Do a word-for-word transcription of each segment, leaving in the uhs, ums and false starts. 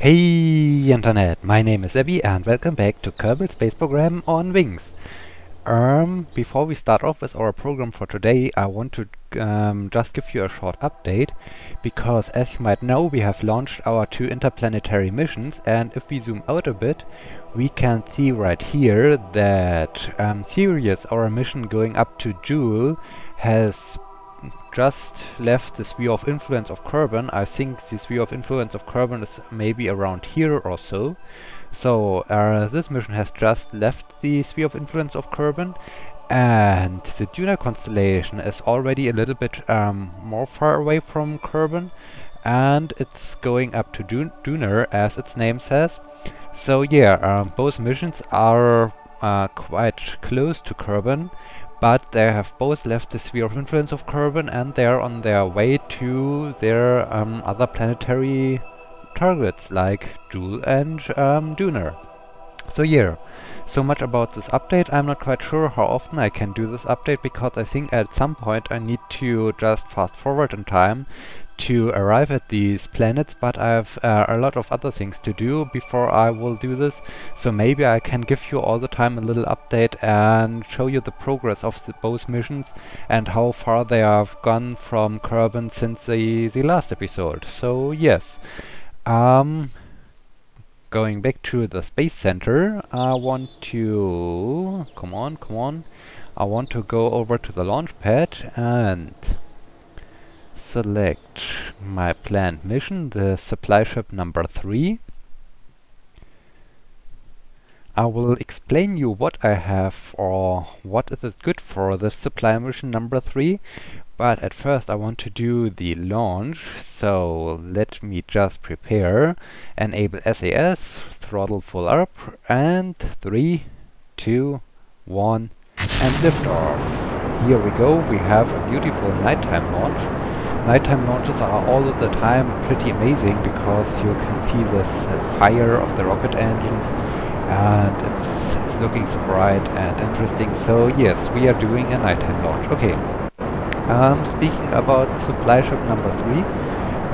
Hey Internet, my name is Ebi and welcome back to Kerbal Space Program on Wings. Um, before we start off with our program for today, I want to um, just give you a short update, because as you might know, we have launched our two interplanetary missions, and if we zoom out a bit, we can see right here that um, Sirius, our mission going up to Jool, has just left the sphere of influence of Kerbin. I think the sphere of influence of Kerbin is maybe around here or so. So uh, this mission has just left the sphere of influence of Kerbin, and the Duna Constellation is already a little bit um, more far away from Kerbin, and it's going up to Duna, as its name says. So yeah, um, both missions are uh, quite close to Kerbin, but they have both left the sphere of influence of Kerbin and they are on their way to their um, other planetary targets like Jool and um, Duna. So yeah, so much about this update. I'm not quite sure how often I can do this update, because I think at some point I need to just fast forward in time to arrive at these planets, but I have uh, a lot of other things to do before I will do this, so maybe I can give you all the time a little update and show you the progress of the both missions and how far they have gone from Kerbin since the, the last episode. So yes, um, going back to the Space Center, I want to... come on, come on, I want to go over to the launch pad and select my planned mission, the supply ship number three. I will explain you what I have or what is it good for, the supply mission number three, but at first I want to do the launch, so let me just prepare. Enable S A S, throttle full up, and three, two, one, and liftoff. Here we go, we have a beautiful nighttime launch. Nighttime launches are all of the time pretty amazing, because you can see this, this fire of the rocket engines, and it's, it's looking so bright and interesting. So yes, we are doing a nighttime launch. Okay, um, speaking about supply ship number three,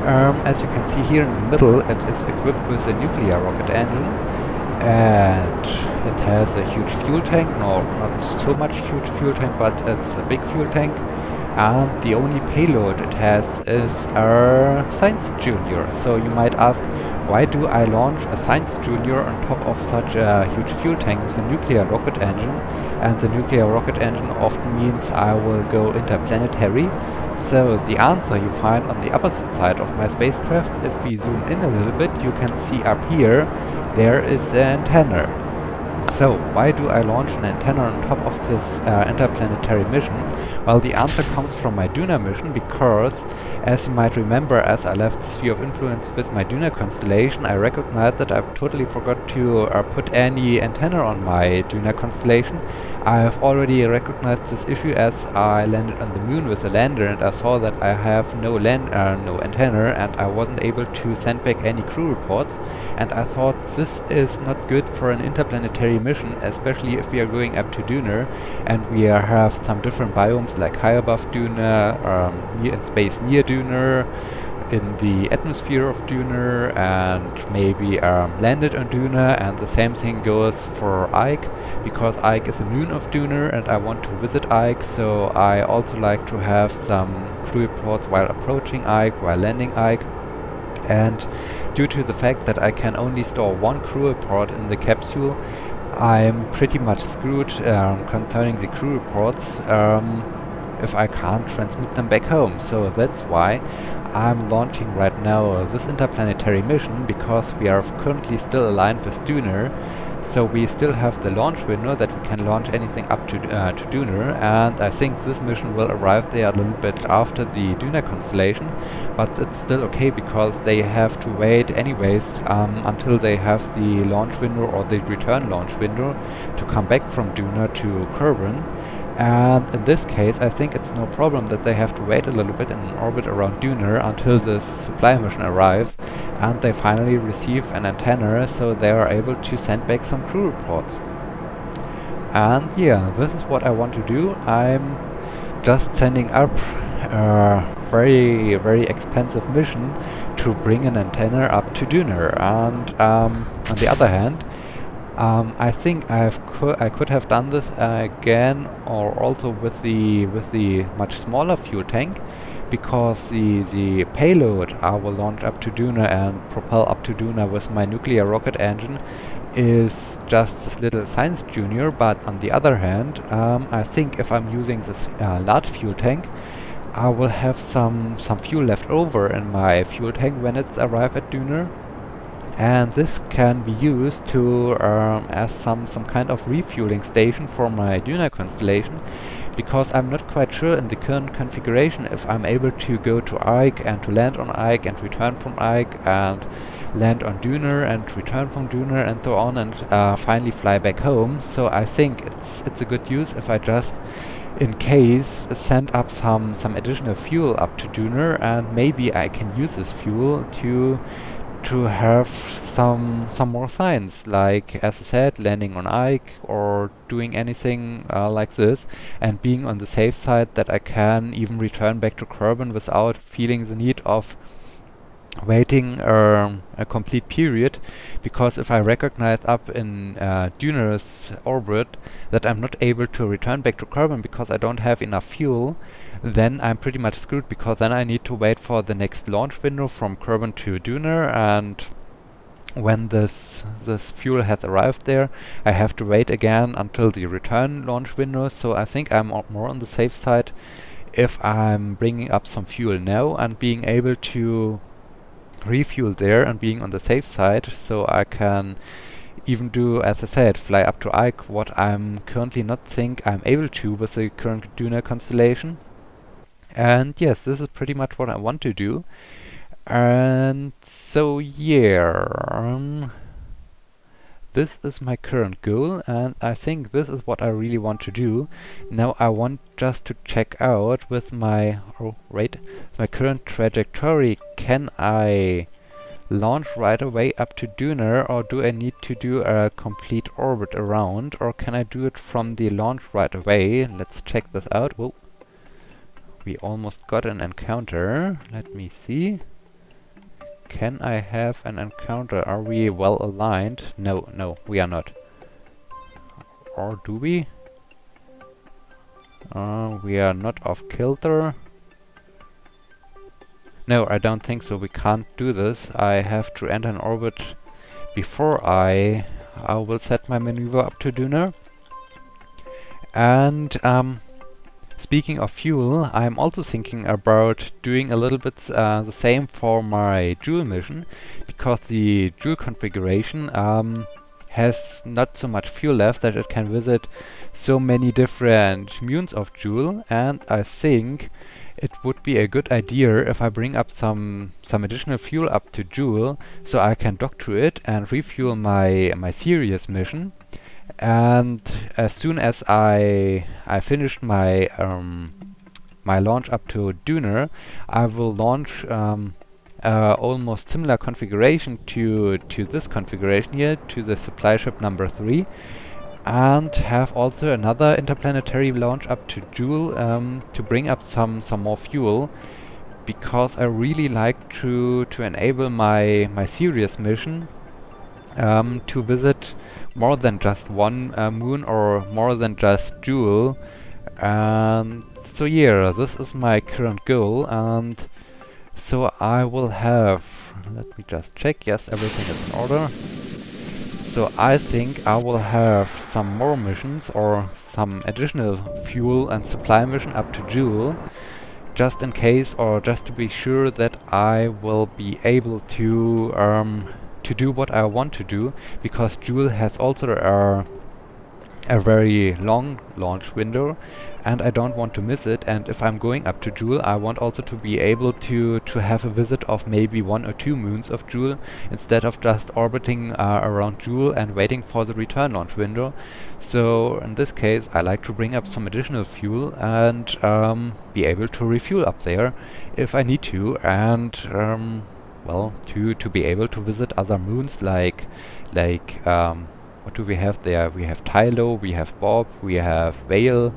um, as you can see here in the middle, it is equipped with a nuclear rocket engine, and it has a huge fuel tank. No, not so much huge fuel tank, but it's a big fuel tank. And the only payload it has is a Science Junior. So you might ask, why do I launch a Science Junior on top of such a huge fuel tank with a nuclear rocket engine? And the nuclear rocket engine often means I will go interplanetary. So the answer you find on the opposite side of my spacecraft. If we zoom in a little bit, you can see up here, there is an antenna. So, why do I launch an antenna on top of this uh, interplanetary mission? Well, the answer comes from my Duna mission, because, as you might remember, as I left the sphere of influence with my Duna constellation, I recognized that I've totally forgot to uh, put any antenna on my Duna constellation. I have already recognized this issue as I landed on the Mün with a lander, and I saw that I have no, land uh, no antenna, and I wasn't able to send back any crew reports, and I thought this is not good for an interplanetary mission, especially if we are going up to Duna, and we are, have some different biomes like high above Duna, um, near in space near Duna, in the atmosphere of Duna, and maybe um, landed on Duna, and the same thing goes for Ike, because Ike is the moon of Duna and I want to visit Ike, so I also like to have some crew reports while approaching Ike, while landing Ike. And due to the fact that I can only store one crew report in the capsule, I'm pretty much screwed um, concerning the crew reports um, if I can't transmit them back home. So that's why I'm launching right now this interplanetary mission, because we are currently still aligned with Duna, so we still have the launch window that we can launch anything up to, uh, to Duna, and I think this mission will arrive there a little bit after the Duna constellation, but it's still okay because they have to wait anyways um, until they have the launch window or the return launch window to come back from Duna to Kerbin. And in this case, I think it's no problem that they have to wait a little bit in an orbit around Duna until the supply mission arrives and they finally receive an antenna, so they are able to send back some crew reports. And yeah, this is what I want to do. I'm just sending up a very, very expensive mission to bring an antenna up to Duna. And um, on the other hand, um, I think I've co I could have done this uh, again, or also with the with the much smaller fuel tank, because the the payload I will launch up to Duna and propel up to Duna with my nuclear rocket engine is just this little science junior. But on the other hand, um, I think if I'm using this uh, large fuel tank, I will have some some fuel left over in my fuel tank when it's arrived at Duna, and this can be used to um, as some some kind of refueling station for my Duna Constellation, because I'm not quite sure in the current configuration if I'm able to go to Ike and to land on Ike and return from Ike and land on Duna and return from Duna and so on, and uh, finally fly back home. So I think it's it's a good use if I just, in case, send up some some additional fuel up to Duna, and maybe I can use this fuel to to have some some more science, like, as I said, landing on Ike or doing anything uh, like this, and being on the safe side that I can even return back to Kerbin without feeling the need of waiting um, a complete period, because if I recognize up in uh, Duna's orbit that I'm not able to return back to Kerbin because I don't have enough fuel, then I'm pretty much screwed, because then I need to wait for the next launch window from Kerbin to Duna, and when this this fuel has arrived there, I have to wait again until the return launch window. So I think I'm more on the safe side if I'm bringing up some fuel now and being able to refuel there and being on the safe side, so I can even do, as I said, fly up to Ike, what I'm currently not think I'm able to with the current Duna Constellation. And yes, this is pretty much what I want to do. And so yeah, um, this is my current goal, and I think this is what I really want to do. Now I want just to check out with my oh right, my current trajectory, can I launch right away up to Duna, or do I need to do a complete orbit around, or can I do it from the launch right away? Let's check this out. Whoa. We almost got an encounter. Let me see. Can I have an encounter? Are we well aligned? No, no, we are not. Or do we? Uh, we are not off kilter. No, I don't think so. We can't do this. I have to enter an orbit before I, I will set my maneuver up to Duna. And um, speaking of fuel, I'm also thinking about doing a little bit uh, the same for my Jool mission, because the Jool configuration um, has not so much fuel left that it can visit so many different Müns of Jool, and I think it would be a good idea if I bring up some some additional fuel up to Jool, so I can dock to it and refuel my my Sirius mission. And as soon as I I finished my um, my launch up to Duna, I will launch um, uh, almost similar configuration to to this configuration here, to the supply ship number three, and have also another interplanetary launch up to Jool um, to bring up some some more fuel, because I really like to to enable my my Sirius mission um, to visit more than just one uh, Mün or more than just Jool. And so yeah, this is my current goal, and so I will have, let me just check, yes, everything is in order. So I think I will have some more missions or some additional fuel and supply mission up to Jool, just in case, or just to be sure that I will be able to um, to do what I want to do, because Jool has also a, a very long launch window, and I don't want to miss it. And if I'm going up to Jool, I want also to be able to to have a visit of maybe one or two Müns of Jool, instead of just orbiting uh, around Jool and waiting for the return launch window. So in this case, I like to bring up some additional fuel and um, be able to refuel up there if I need to, and um, well, to to be able to visit other Müns, like like um, what do we have there? We have Tylo, we have Bob, we have Vale,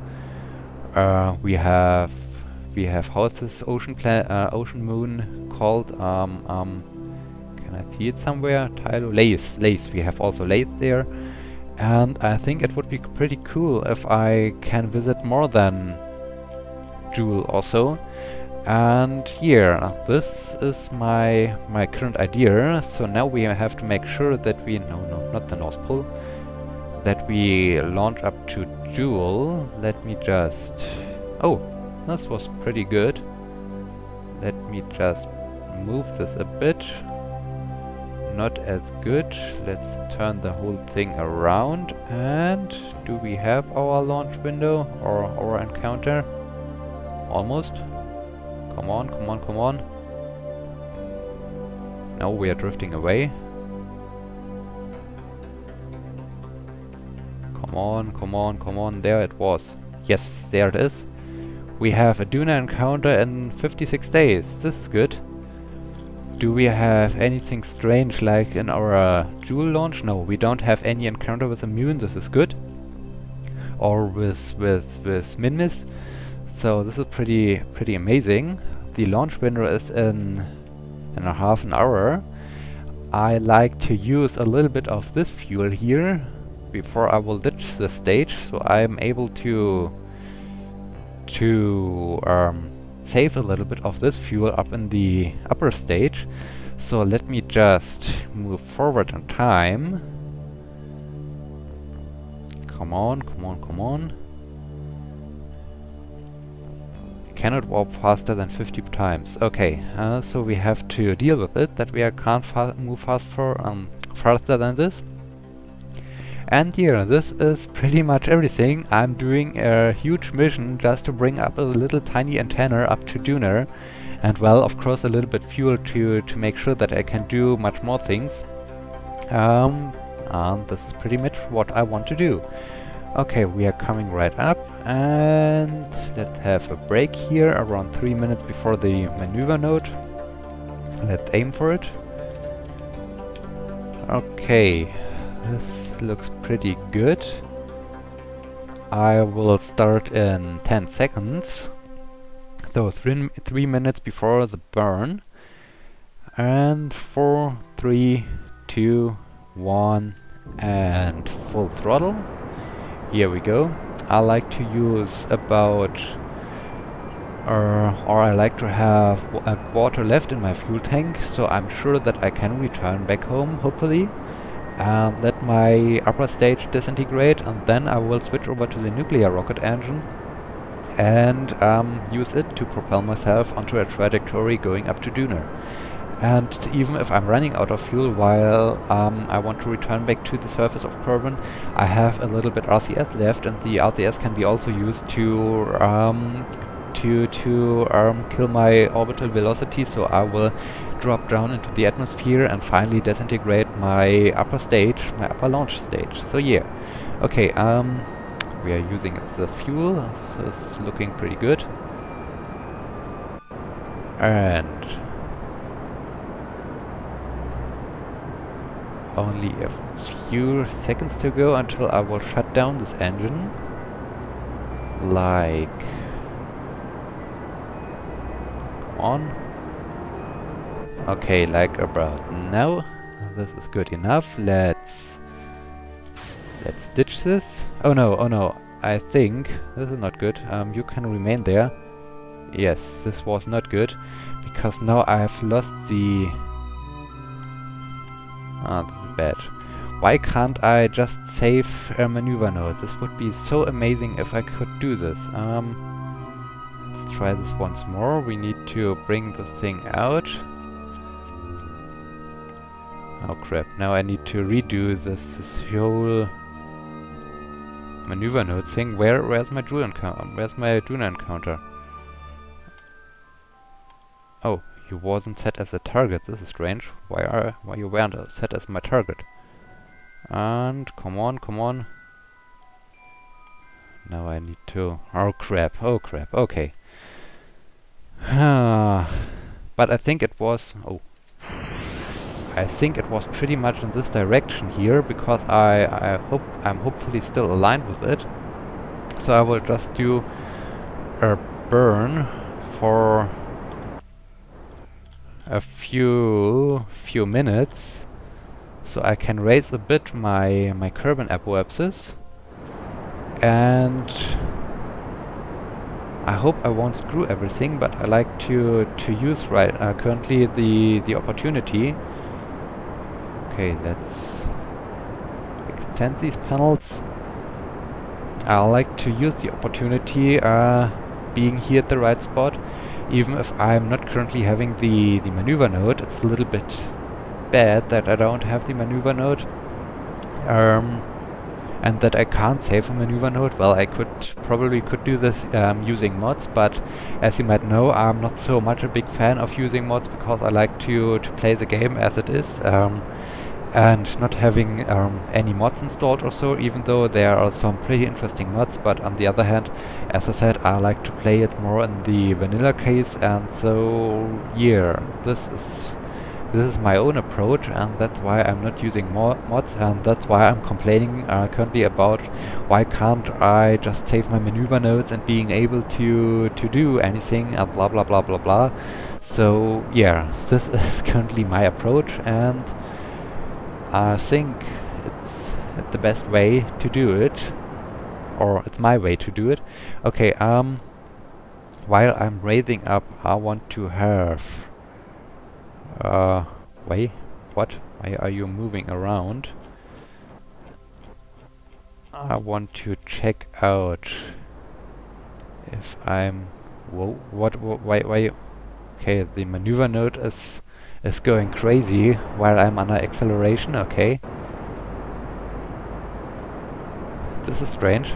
uh, we have We have how this ocean planet, uh, ocean moon called? Um, um, can I see it somewhere? Tylo, Laythe, Laythe. We have also Laythe there, and I think it would be pretty cool if I can visit more than Jool also. And here, this is my my current idea. So now we have to make sure that we no no not the North Pole, that we launch up to Jool. Let me just oh, this was pretty good. Let me just move this a bit. Not as good. Let's turn the whole thing around. And do we have our launch window or our encounter? Almost. Come on, come on, come on. Now we are drifting away. Come on, come on, come on. There it was. Yes, there it is. We have a Duna encounter in fifty-six days. This is good. Do we have anything strange like in our uh, Jool launch? No, we don't have any encounter with the Mün. This is good. Or with, with, with Minmus. So this is pretty pretty amazing. The launch window is in, in a half an hour. I like to use a little bit of this fuel here before I will ditch the stage, so I'm able to to um, save a little bit of this fuel up in the upper stage. So let me just move forward in time. Come on, come on, come on. Cannot warp faster than fifty times. Okay, uh, so we have to deal with it that we uh, can't fa move fast for um, faster than this. And yeah, this is pretty much everything. I'm doing a huge mission just to bring up a little tiny antenna up to Duna, and well, of course, a little bit fuel to to make sure that I can do much more things. Um, and this is pretty much what I want to do. Okay, we are coming right up, and let's have a break here around three minutes before the maneuver node. Let's aim for it. Okay, this looks pretty good. I will start in ten seconds, so three, three minutes before the burn. And four, three, two, one, and full throttle. Here we go. I like to use about, uh, or I like to have a quarter left in my fuel tank, so I'm sure that I can return back home, hopefully, and let my upper stage disintegrate, and then I will switch over to the nuclear rocket engine and um, use it to propel myself onto a trajectory going up to Duna. And even if I'm running out of fuel while um, I want to return back to the surface of Kerbin, I have a little bit R C S left, and the R C S can be also used to um, to to um, kill my orbital velocity, so I will drop down into the atmosphere and finally disintegrate my upper stage, my upper launch stage. So yeah, okay, um, we are using it the fuel, so it's looking pretty good. And only a few seconds to go until I will shut down this engine. Like... Come on. Okay, like about now. This is good enough. Let's... Let's ditch this. Oh no, oh no. I think... This is not good. Um, you can remain there. Yes, this was not good. Because now I have lost the... Ah, this is bad. Why can't I just save a maneuver node? This would be so amazing if I could do this. Um, let's try this once more. We need to bring the thing out. Oh crap, now I need to redo this, this whole maneuver node thing. Where, where's my Jool encounter? Where's my Duna encounter? Oh. You wasn't set as a target. This is strange. Why are why you weren't uh, set as my target? And come on, come on. Now I need to. Oh crap! Oh crap! Okay. But I think it was. Oh. I think it was pretty much in this direction here because I I hope I'm hopefully still aligned with it. So I will just do a burn. for a few few minutes, so I can raise a bit my my Kerbin apoapsis, and I hope I won't screw everything, but I like to to use right uh, currently the the opportunity. Okay, let's extend these panels. I like to use the opportunity, uh, being here at the right spot, even if I'm not currently having the the maneuver node. It's a little bit bad that I don't have the maneuver node, um, and that I can't save a maneuver node. Well, I could probably could do this um, using mods, but as you might know, I'm not so much a big fan of using mods because I like to to play the game as it is, um, and not having um, any mods installed or so, even though there are some pretty interesting mods. But on the other hand, as I said, I like to play it more in the vanilla case, and so yeah, this is this is my own approach, and that's why I'm not using more mods, and that's why I'm complaining uh, currently about why can't I just save my maneuver nodes and being able to to do anything and blah blah blah blah blah. So yeah, this is currently my approach, and I think it's the best way to do it, or it's my way to do it. Okay, um, while I'm raising up, I want to have... Uh, wait, what? Why are you moving around? I want to check out if I'm... Whoa, what, wh why, why? Okay, the maneuver node is... is going crazy while I'm under acceleration, okay. This is strange.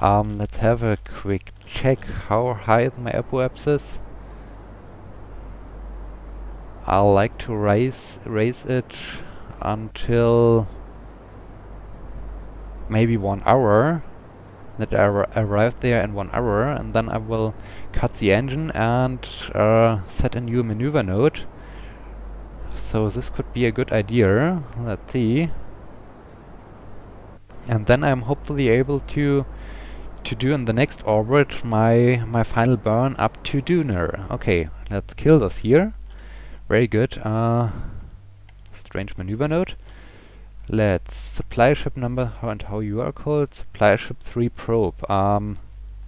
Um, let's have a quick check how high is my apoapsis. I like to raise, raise it until maybe one hour. That I ar arrived there in one hour, and then I will cut the engine and uh, set a new maneuver node. So this could be a good idea. Let's see. And then I'm hopefully able to to do in the next orbit my my final burn up to Duna. Okay, let's kill this here. Very good. Uh, strange maneuver node. Let's supply ship number and how you are called. Supply ship three probe. Um,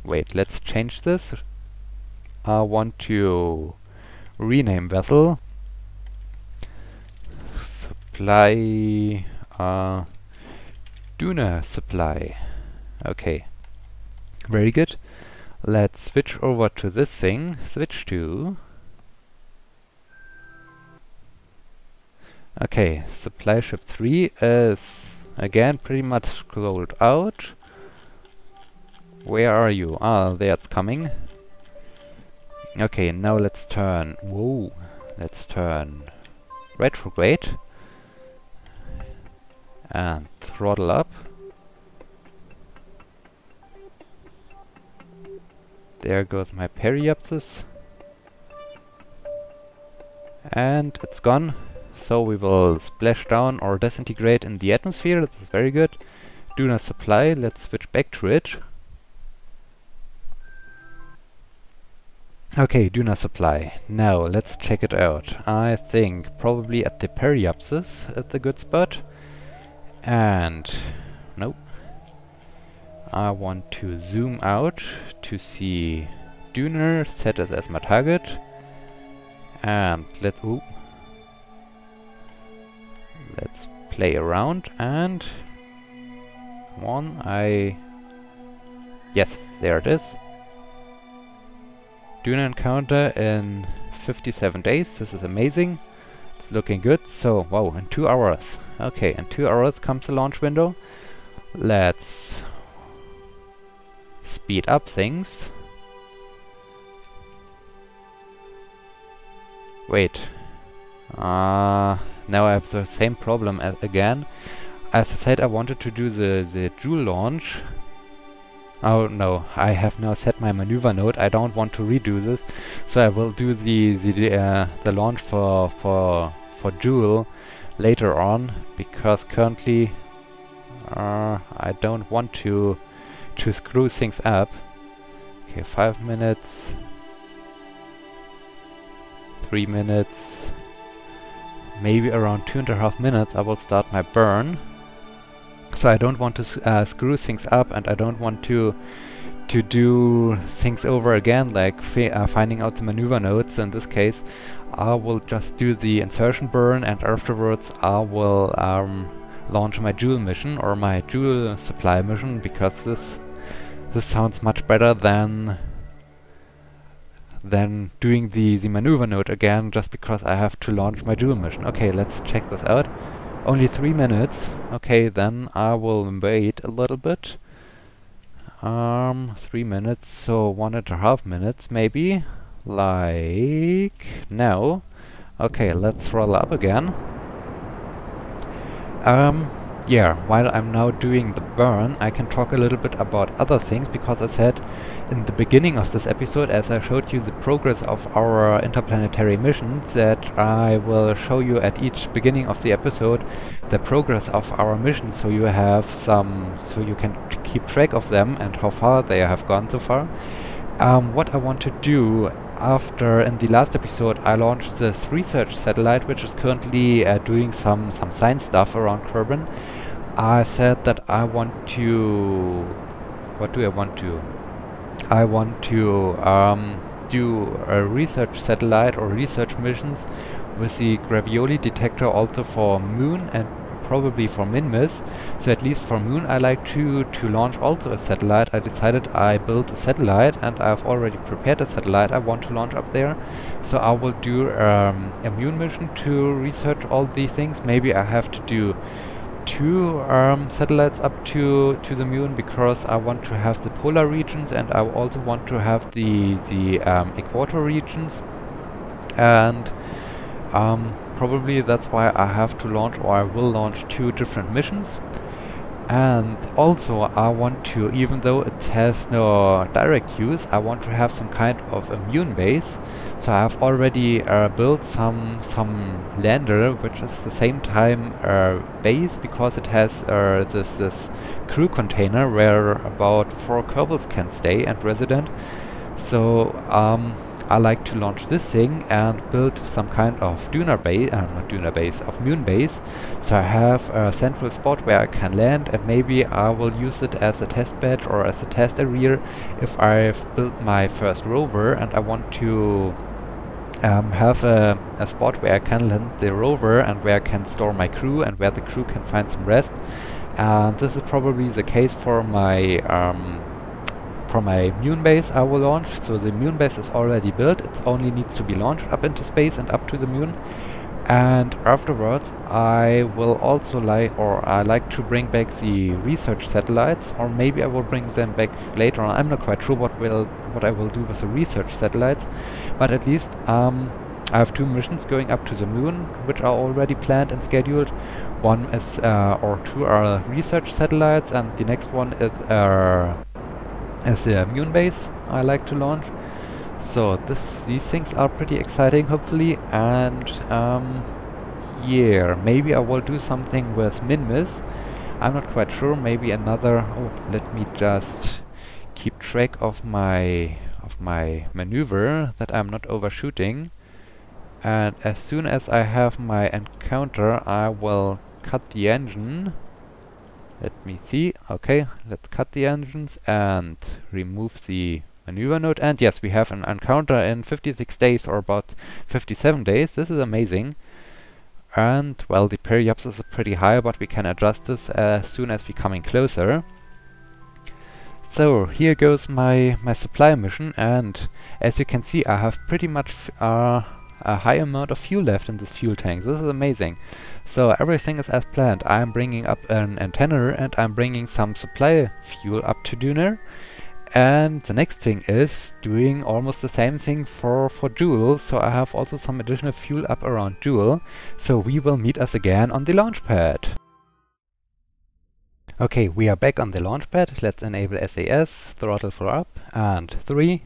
wait, let's change this. I want to rename vessel. Supply uh, Duna supply. Okay, very good. Let's switch over to this thing. Switch to. Okay, supply ship three is again pretty much scrolled out. Where are you? Ah, there it's coming. Okay, now let's turn. Whoa, let's turn retrograde and throttle up. There goes my periapsis. And it's gone. So we will splash down or disintegrate in the atmosphere. This is very good. Duna supply, let's switch back to it. Okay, Duna supply. Now let's check it out. I think probably at the periapsis at the good spot. And nope. I want to zoom out to see Duna, set as, as my target. And let's... Ooh. Let's play around and one I yes, there it is. Duna encounter in fifty-seven days. This is amazing. It's looking good. So wow, in two hours. Okay, in two hours comes the launch window. Let's speed up things. Wait. Uh Now I have the same problem as again. As I said, I wanted to do the, the Jool launch. Oh no, I have now set my maneuver node. I don't want to redo this. So I will do the the, uh, the launch for, for, for Jool later on. Because currently uh, I don't want to, to screw things up. Okay, five minutes. Three minutes. Maybe around two and a half minutes I will start my burn. So I don't want to uh, screw things up, and I don't want to to do things over again, like fi uh, finding out the maneuver nodes. In this case, I will just do the insertion burn, and afterwards I will um, launch my Jool mission, or my Jool supply mission, because this this sounds much better than than doing the, the maneuver node again, just because I have to launch my Jool mission. Okay, let's check this out. Only three minutes. Okay, then I will wait a little bit. Um, three minutes, so one and a half minutes maybe. Like now. Okay, let's roll up again. Um, yeah, while I'm now doing the burn, I can talk a little bit about other things, because I said in the beginning of this episode, as I showed you the progress of our interplanetary missions, that I will show you at each beginning of the episode the progress of our missions, so you have some, so you can keep track of them and how far they have gone so far. Um, what I want to do after, in the last episode, I launched this research satellite, which is currently uh, doing some, some science stuff around Kerbin. I said that I want to... What do I want to? I want to um, do a research satellite or research missions with the Gravioli detector, also for Mün and probably for Minmus. So at least for Mün I like to to launch also a satellite. I decided I built a satellite, and I've already prepared a satellite I want to launch up there. So I will do um, a Mün mission to research all these things. Maybe I have to do two um, satellites up to to the Mün, because I want to have the polar regions, and I also want to have the the um, equator regions, and um, probably that's why I have to launch, or I will launch, two different missions. And also I want to, even though it has no direct use, I want to have some kind of a Mün base. So I have already uh, built some some lander, which is the same time uh, base, because it has uh, this, this crew container where about four Kerbals can stay and resident. So um, I like to launch this thing and build some kind of Duna base, uh, not Duna base, of Mün base. So I have a central spot where I can land, and maybe I will use it as a test bed or as a test area if I've built my first rover and I want to um, have a, a spot where I can land the rover and where I can store my crew and where the crew can find some rest. And this is probably the case for my um, From my Mün base I will launch. So the Mün base is already built, it only needs to be launched up into space and up to the Mün. And afterwards I will also like, or I like to bring back the research satellites, or maybe I will bring them back later on. I'm not quite sure what will what I will do with the research satellites, but at least um, I have two missions going up to the Mün, which are already planned and scheduled. One is, uh, or two are research satellites, and the next one is uh, as a Mün base I like to launch. So this, these things are pretty exciting, hopefully. And um, yeah, maybe I will do something with Minmus. I'm not quite sure. Maybe another. Oh, let me just keep track of my of my maneuver, that I'm not overshooting. And as soon as I have my encounter, I will cut the engine. Let me see. Okay, let's cut the engines and remove the maneuver node. And yes, we have an encounter in fifty-six days, or about fifty-seven days. This is amazing. And well, the periaps is pretty high, but we can adjust this as soon as we're coming closer. So here goes my, my supply mission. And as you can see, I have pretty much f uh, a high amount of fuel left in this fuel tank. This is amazing. So everything is as planned. I'm bringing up an antenna, and I'm bringing some supply fuel up to Duna. And the next thing is doing almost the same thing for, for Jool. So I have also some additional fuel up around Jool. So we will meet us again on the launch pad. Okay, we are back on the launch pad. Let's enable S A S, throttle for up, and three,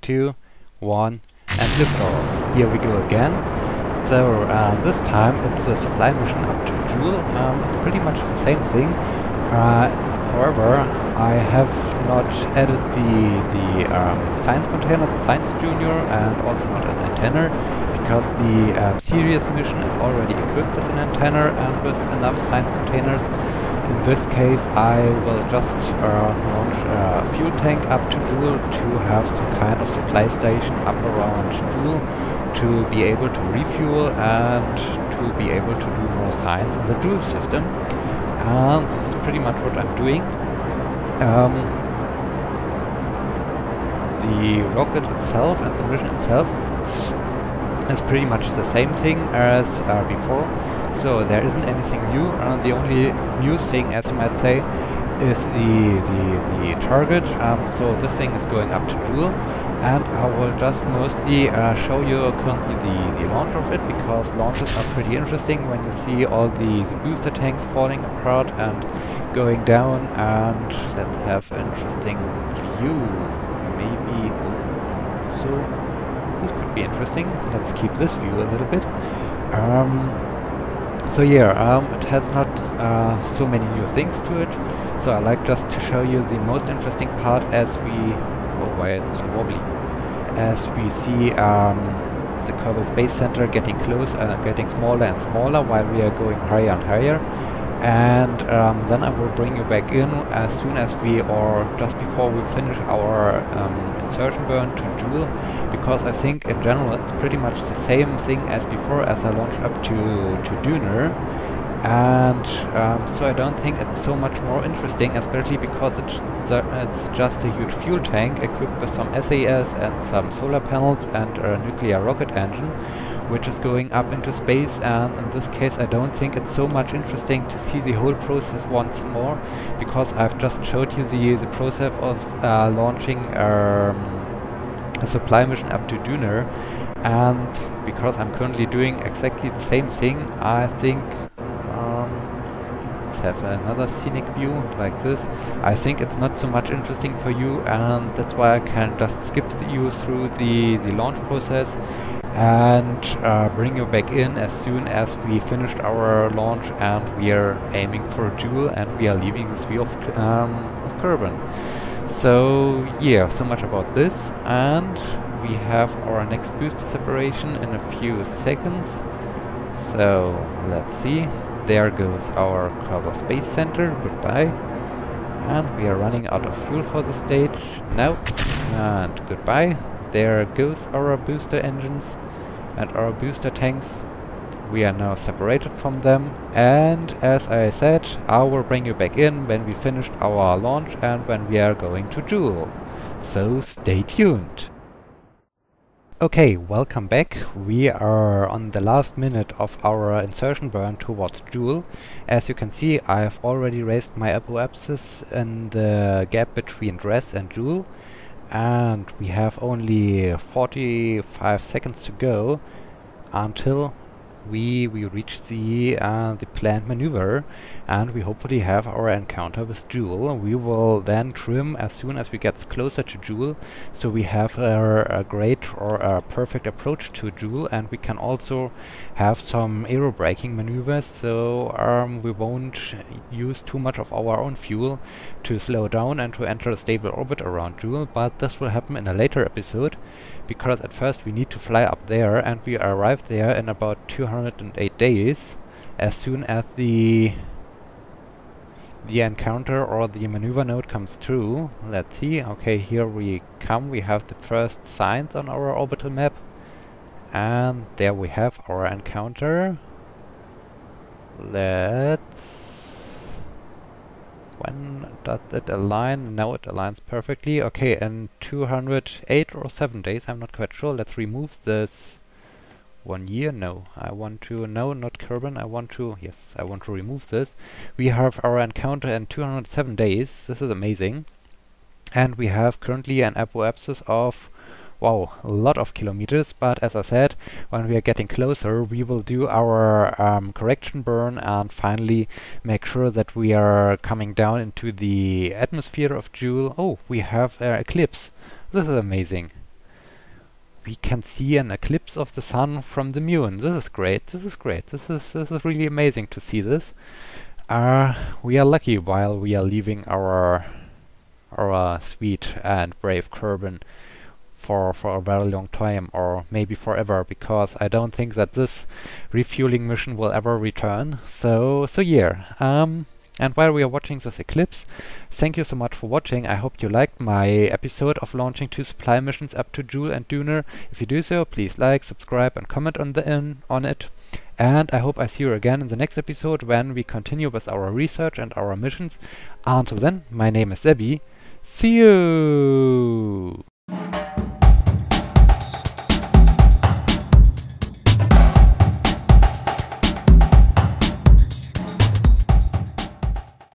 two, one, and liftoff. Here we go again. So uh, this time it's a supply mission up to Jool. Um, it's pretty much the same thing. Uh, However, I have not added the, the um, science container, the science junior, and also not an antenna, because the uh, Sirius mission is already equipped with an antenna and with enough science containers. In this case, I will just uh, launch a fuel tank up to Jool to have some kind of supply station up around Jool to be able to refuel and to be able to do more science in the Jool system. And this is pretty much what I'm doing. Um, the rocket itself and the mission itself, it's, it's pretty much the same thing as uh, before. So there isn't anything new. Uh, the only new thing, as you might say, is the the, the target. Um, so this thing is going up to Jool, and I will just mostly uh, show you currently the, the launch of it, because launches are pretty interesting when you see all the, the booster tanks falling apart and going down. And let's have an interesting view. Maybe so. This could be interesting. Let's keep this view a little bit. Um, So yeah, um, it has not uh, so many new things to it, so I like just to show you the most interesting part as we... Oh, why is it so wobbly? As we see um, the Kerbal Space Center getting close, uh, getting smaller and smaller while we are going higher and higher. And um, then I will bring you back in as soon as we, or just before we finish our um, insertion burn to Jool, because I think in general it's pretty much the same thing as before, as I launched up to, to Duna, and um, so I don't think it's so much more interesting, especially because it's, it's just a huge fuel tank equipped with some S A S and some solar panels and a nuclear rocket engine, which is going up into space. And in this case I don't think it's so much interesting to see the whole process once more, because I've just showed you the, the process of uh, launching um, a supply mission up to Duna, and because I'm currently doing exactly the same thing, I think um, let's have another scenic view like this. I think it's not so much interesting for you, and that's why I can just skip you through the, the launch process and uh, bring you back in as soon as we finished our launch and we are aiming for Jool, and we are leaving this view of, um, of Kerbin. So yeah, so much about this, and we have our next booster separation in a few seconds. So let's see, there goes our Kerbal Space Center, goodbye. And we are running out of fuel for the stage now, and goodbye. There goes our booster engines and our booster tanks. We are now separated from them, and as I said, I will bring you back in when we finished our launch and when we are going to Jool. So stay tuned! Okay, welcome back. We are on the last minute of our insertion burn towards Jool. As you can see, I have already raised my apoapsis in the gap between Dres and Jool, and we have only forty-five seconds to go until we we reach the uh, the planned maneuver, and we hopefully have our encounter with Jool. We will then trim as soon as we get closer to Jool, so we have a, a great or a perfect approach to Jool, and we can also have some aerobraking maneuvers, so um, we won't use too much of our own fuel to slow down and to enter a stable orbit around Jool, but this will happen in a later episode, because at first we need to fly up there, and we arrive there in about two hundred eight days, as soon as the the encounter or the maneuver node comes through. Let's see, okay, here we come, we have the first signs on our orbital map, and there we have our encounter. Let's... when does it align? Now it aligns perfectly. Okay, in two hundred eight or seven days, I'm not quite sure. Let's remove this one year, no, I want to, no, not Kerbin, I want to, yes, I want to remove this. We have our encounter in two hundred seven days, this is amazing. And we have currently an apoapsis of, wow, a lot of kilometers, but as I said, when we are getting closer, we will do our um, correction burn and finally make sure that we are coming down into the atmosphere of Jool. Oh, we have an eclipse, this is amazing. We can see an eclipse of the sun from the Mün. This is great, this is great, this is, this is really amazing to see this. Uh, we are lucky while we are leaving our our sweet and brave Kerbin for for a very long time, or maybe forever, because I don't think that this refueling mission will ever return. So so yeah. Um, And while we are watching this eclipse, thank you so much for watching. I hope you liked my episode of launching two supply missions up to Jool and Duna. If you do so, please like, subscribe and comment on the in on it. And I hope I see you again in the next episode when we continue with our research and our missions. Until then, my name is Ebi. See you!